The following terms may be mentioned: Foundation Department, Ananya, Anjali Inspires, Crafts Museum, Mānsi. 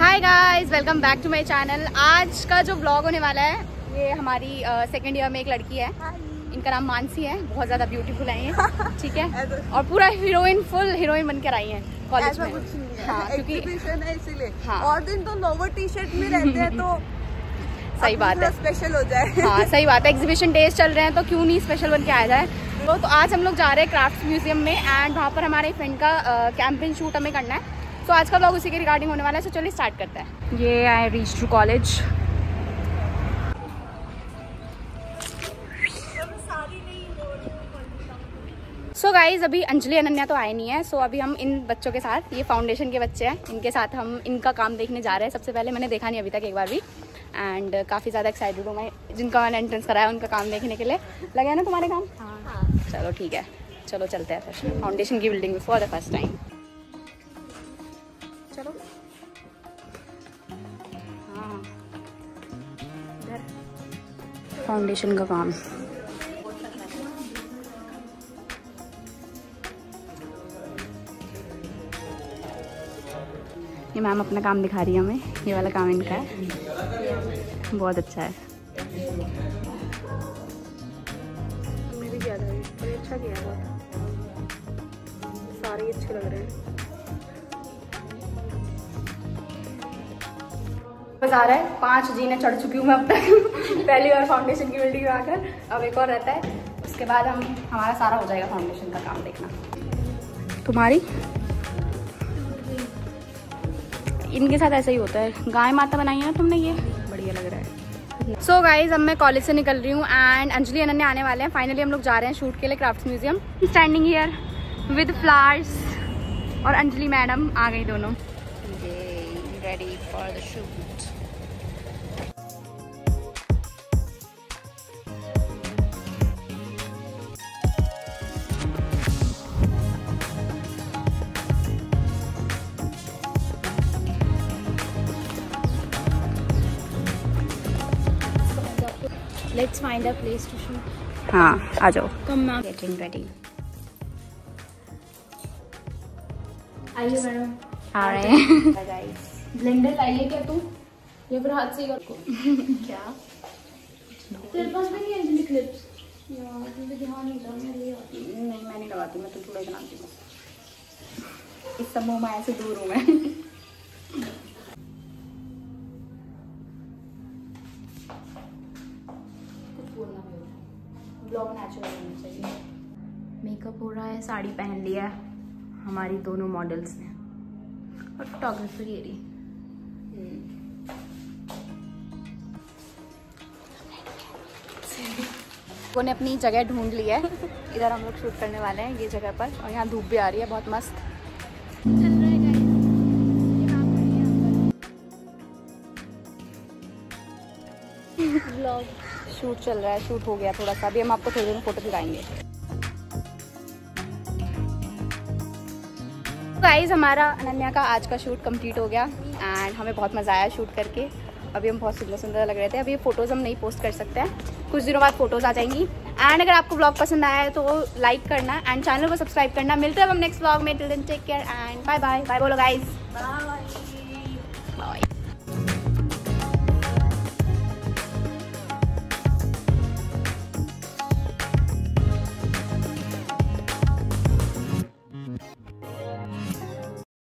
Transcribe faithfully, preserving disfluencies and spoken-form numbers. Hi guys, welcome back to my channel. आज का जो ब्लॉग होने वाला है ये हमारी सेकेंड uh, ईयर में एक लड़की है, इनका नाम मानसी है। बहुत ज़्यादा ब्यूटीफुल आई है, ठीक है, और पूरा हीरोइन फुल हीरोइन बनकर आई है कॉलेज में। कुछ नहीं है, हाँ, एग्जीबिशन है इसीलिए। हाँ। और दिन तो नोवो टी शर्ट में रहते हैं तो सही बात है, स्पेशल हो जाए। हाँ सही बात है, एग्जीबिशन डेज चल रहे हैं तो क्यों नहीं स्पेशल बन के आया जाए। तो, तो आज हम लोग जा रहे हैं क्राफ्ट्स म्यूजियम में एंड वहाँ पर हमारे फ्रेंड का कैंपेन शूट हमें करना है। तो आज का व्लॉग उसी के रिगार्डिंग होने वाला है, तो चलिए स्टार्ट करते हैं। ये I reach to college. So guys, अभी अंजलि अनन्या तो आए नहीं है, सो so अभी हम इन बच्चों के साथ, ये फाउंडेशन के बच्चे हैं, इनके साथ हम इनका काम देखने जा रहे हैं। सबसे पहले मैंने देखा नहीं अभी तक एक बार भी, एंड काफ़ी ज़्यादा एक्साइटेड हूँ मैं। जिनका मैंने एंट्रेंस कराया उनका काम देखने के लिए। लगा है ना तुम्हारे काम? हाँ। चलो ठीक है, चलो चलते हैं फिर फाउंडेशन की बिल्डिंग में फॉर द फर्स्ट टाइम। चलो हाँ, फाउंडेशन का काम। ये मैम अपना काम दिखा रही है हमें, ये वाला काम इनका है, बहुत अच्छा है। हमने भी किया था, ये अच्छा किया था, सारे अच्छे लग रहे हैं। बता रहा है पाँच जीने चढ़ चुकी हूँ मैं अब तक पहली बार फाउंडेशन की बिल्डिंग में आकर। अब एक और रहता है, उसके बाद हम हमारा सारा हो जाएगा फाउंडेशन का काम देखना। तुम्हारी इनके साथ ऐसा ही होता है। गाय माता बनाई है ना तुमने, ये बढ़िया लग रहा है। सो गाइज, अब मैं कॉलेज से निकल रही हूँ एंड अंजलि अनन्या आने वाले हैं। फाइनली हम लोग जा रहे हैं शूट के लिए crafts museum. Standing here with flowers और अंजलि मैडम आ गई दोनों। Ready for the shoot. Let's find a place to shoot. हाँ आ जाओ। Come now. Getting ready. आइए मैडम। आ रहे हैं। Bye guys. ब्लेंडर लाइए क्या तुम, या फिर हाथ से ही कर को? क्या तेरे पास भी नहीं है अंजलि क्लिप्स? यार मुझे ध्यान नहीं था, मैं ले आती हूँ। नहीं मैं नहीं लगाती, मैं तो थोड़ा बनाती हूँ। इस सब मोह माया से दूर हूँ मैं। कुछ बोलना पड़ेगा, ब्लॉग नेचुरल होना चाहिए। मेकअप हो रहा है, साड़ी पहन लिया है हमारी दोनों मॉडल्स ने, और फोटोग्राफर ये रही। लोगों ने अपनी जगह ढूंढ ली है, इधर हम लोग शूट करने वाले हैं ये जगह पर, और यहाँ धूप भी आ रही है बहुत मस्त। व्लॉग शूट चल रहा है, शूट हो गया थोड़ा सा, अभी हम आपको थोड़ी देर में फोटो दिखाएंगे। गाइस, हमारा अनन्या का आज का शूट कंप्लीट हो गया एंड हमें बहुत मज़ा आया शूट करके। अभी हम बहुत सुंदर सुंदर लग रहे थे। अभी ये फ़ोटोज़ हम नहीं पोस्ट कर सकते हैं, कुछ दिनों बाद फ़ोटोज़ आ जाएंगी। एंड अगर आपको ब्लॉग पसंद आया है तो लाइक करना एंड चैनल को सब्सक्राइब करना। मिलते हैं अब हम नेक्स्ट ब्लॉग में। Till then take care and bye bye. Bye बोलो गाइस। बाय।